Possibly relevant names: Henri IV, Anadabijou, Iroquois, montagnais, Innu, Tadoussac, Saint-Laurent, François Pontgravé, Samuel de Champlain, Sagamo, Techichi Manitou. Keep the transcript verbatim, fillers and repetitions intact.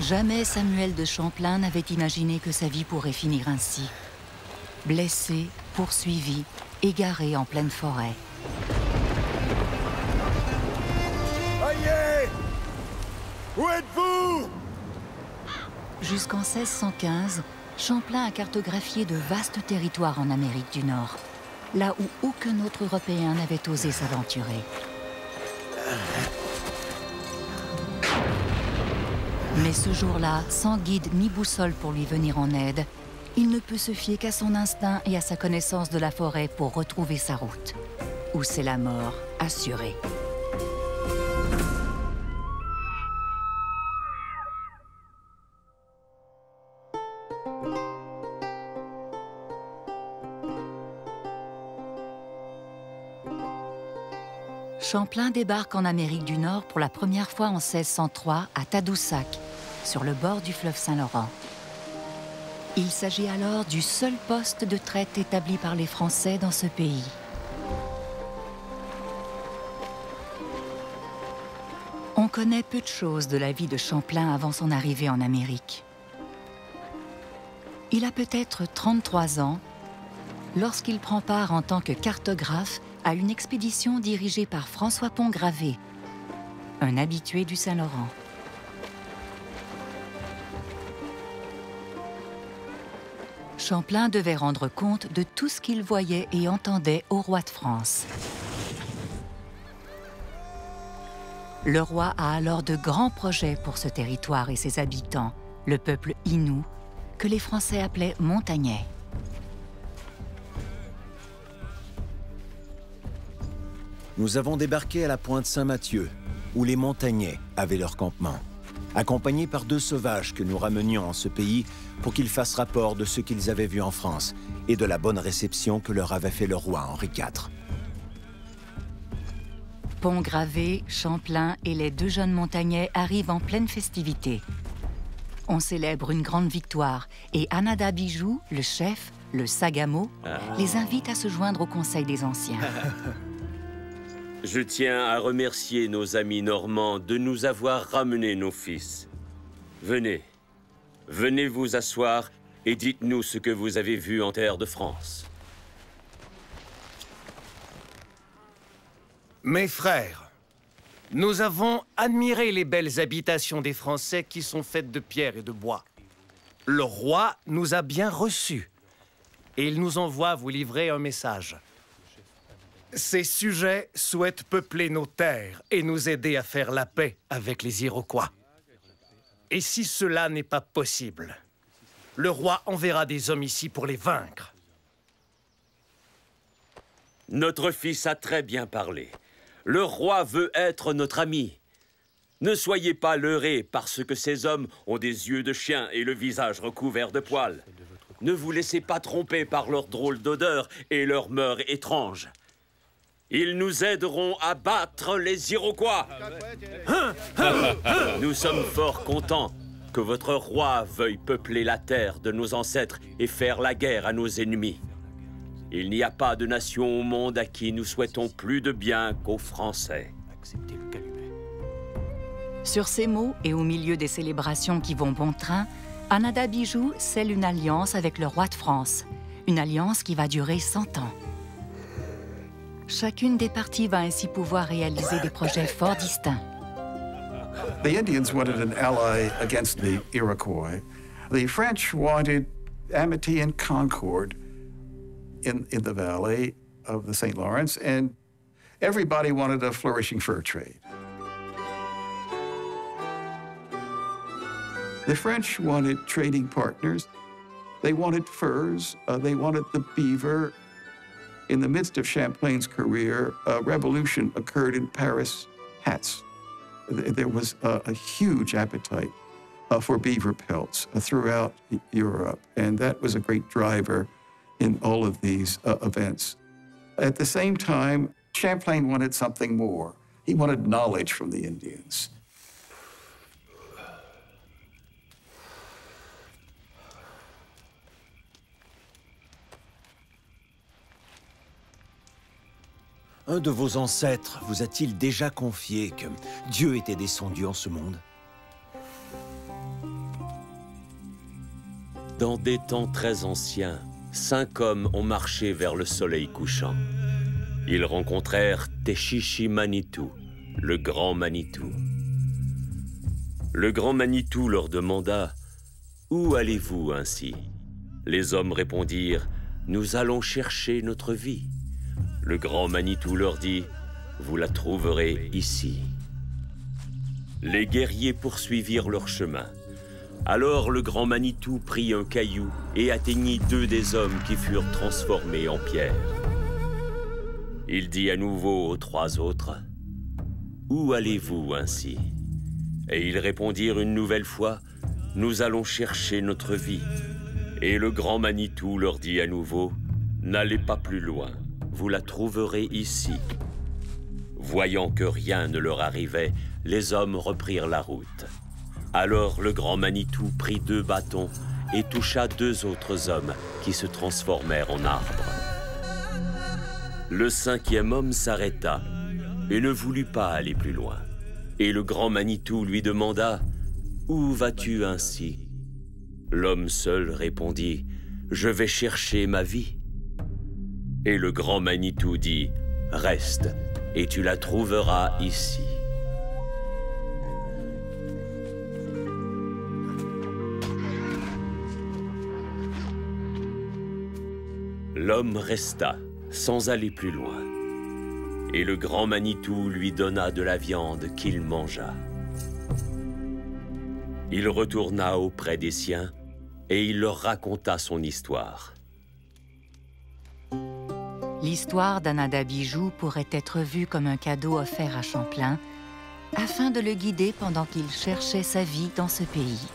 Jamais Samuel de Champlain n'avait imaginé que sa vie pourrait finir ainsi. Blessé, poursuivi, égaré en pleine forêt. Ayez! Où êtes-vous? Jusqu'en seize cent quinze, Champlain a cartographié de vastes territoires en Amérique du Nord, là où aucun autre Européen n'avait osé s'aventurer. Mais ce jour-là, sans guide ni boussole pour lui venir en aide, il ne peut se fier qu'à son instinct et à sa connaissance de la forêt pour retrouver sa route. Ou c'est la mort assurée. Champlain débarque en Amérique du Nord pour la première fois en seize cent trois à Tadoussac, sur le bord du fleuve Saint-Laurent. Il s'agit alors du seul poste de traite établi par les Français dans ce pays. On connaît peu de choses de la vie de Champlain avant son arrivée en Amérique. Il a peut-être trente-trois ans lorsqu'il prend part en tant que cartographe à une expédition dirigée par François Pontgravé, un habitué du Saint-Laurent. Champlain devait rendre compte de tout ce qu'il voyait et entendait au roi de France. Le roi a alors de grands projets pour ce territoire et ses habitants, le peuple Innu, que les Français appelaient montagnais. Nous avons débarqué à la pointe Saint-Mathieu, où les montagnais avaient leur campement, accompagnés par deux sauvages que nous ramenions en ce pays pour qu'ils fassent rapport de ce qu'ils avaient vu en France et de la bonne réception que leur avait fait le roi Henri quatre. Pontgravé, Champlain et les deux jeunes montagnais arrivent en pleine festivité. On célèbre une grande victoire et Anadabijou, le chef, le Sagamo, ah. les invite à se joindre au conseil des anciens. Je tiens à remercier nos amis normands de nous avoir ramené nos fils. Venez, venez vous asseoir et dites-nous ce que vous avez vu en terre de France. Mes frères, nous avons admiré les belles habitations des Français qui sont faites de pierre et de bois. Le roi nous a bien reçus et il nous envoie vous livrer un message. Ces sujets souhaitent peupler nos terres et nous aider à faire la paix avec les Iroquois. Et si cela n'est pas possible, le roi enverra des hommes ici pour les vaincre. Notre fils a très bien parlé. Le roi veut être notre ami. Ne soyez pas leurrés parce que ces hommes ont des yeux de chien et le visage recouvert de poils. Ne vous laissez pas tromper par leur drôle d'odeur et leur mœurs étranges. Ils nous aideront à battre les Iroquois. Nous sommes fort contents que votre roi veuille peupler la terre de nos ancêtres et faire la guerre à nos ennemis. Il n'y a pas de nation au monde à qui nous souhaitons plus de bien qu'aux Français. Sur ces mots et au milieu des célébrations qui vont bon train, Anadabijou scelle une alliance avec le roi de France. Une alliance qui va durer cent ans. Chacune des parties va ainsi pouvoir réaliser des projets fort distincts. The Indians wanted an ally against the Iroquois. The French wanted amity and concord in, in the valley of the Saint Lawrence, and everybody wanted a flourishing fur trade. The French wanted trading partners. They wanted furs. Uh, they wanted the beaver. In the midst of Champlain's career, a revolution occurred in Paris hats. There was a, a huge appetite uh, for beaver pelts uh, throughout Europe, and that was a great driver in all of these uh, events. At the same time, Champlain wanted something more. He wanted knowledge from the Indians. un de vos ancêtres vous a-t-il déjà confié que Dieu était descendu en ce monde? Dans des temps très anciens, cinq hommes ont marché vers le soleil couchant. Ils rencontrèrent Techichi Manitou, le grand Manitou. Le grand Manitou leur demanda « Où allez-vous ainsi ?» Les hommes répondirent « Nous allons chercher notre vie. » Le grand Manitou leur dit « Vous la trouverez ici. » Les guerriers poursuivirent leur chemin. Alors le grand Manitou prit un caillou et atteignit deux des hommes qui furent transformés en pierre. Il dit à nouveau aux trois autres « Où allez-vous ainsi ?» Et ils répondirent une nouvelle fois « Nous allons chercher notre vie. » Et le grand Manitou leur dit à nouveau « N'allez pas plus loin, vous la trouverez ici. » Voyant que rien ne leur arrivait, les hommes reprirent la route. Alors le grand Manitou prit deux bâtons et toucha deux autres hommes qui se transformèrent en arbres. Le cinquième homme s'arrêta et ne voulut pas aller plus loin. Et le grand Manitou lui demanda « Où vas-tu ainsi ?» L'homme seul répondit « Je vais chercher ma vie. » Et le grand Manitou dit « Reste et tu la trouveras ici. » L'homme resta sans aller plus loin. Et le grand Manitou lui donna de la viande qu'il mangea. Il retourna auprès des siens et il leur raconta son histoire. L'histoire d'Anadabijou pourrait être vue comme un cadeau offert à Champlain afin de le guider pendant qu'il cherchait sa vie dans ce pays.